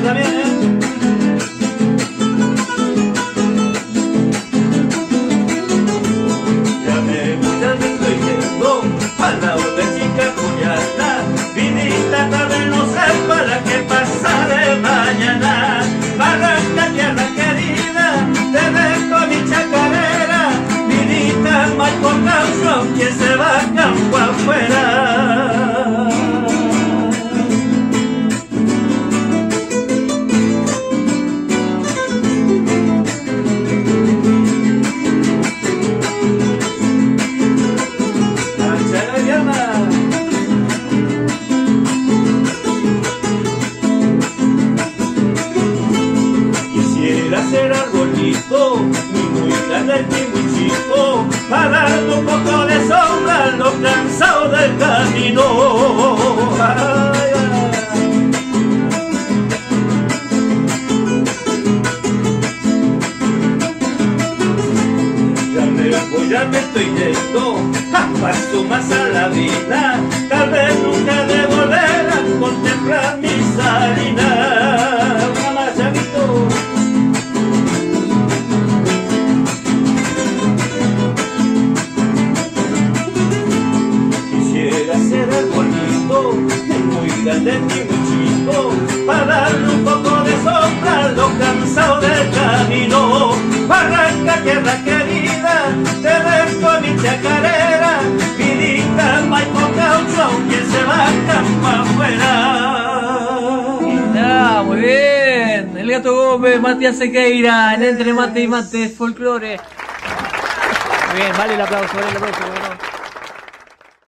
yo también, Ya me muchas veces estoy yendo a la otra chica cuya está vinita tarde, no sé para qué pasa de mañana. Barranca, tierra querida, te dejo mi chacarera, vinita más por causa que se va a campo afuera. Ser arbolito, ni muy grande ni muy chico, para dar un poco de sombra a los cansados del camino. Ay, ay. Ya me estoy yendo, a paso más a la vida, tal vez nunca de volver a contemplar mis salinas. De mi muchito, para darle un poco de sombra a los cansados del camino. Barranca, tierra querida, te dejo mi chacarera, vinita, maipo, caucho, aunque se bajan para afuera. Está muy bien, El Gato Gómez, Matías Zequeira, en Entre Mate y Mate Folklore. Muy bien, vale el aplauso, vale el aplauso.